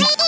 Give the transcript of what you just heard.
Out.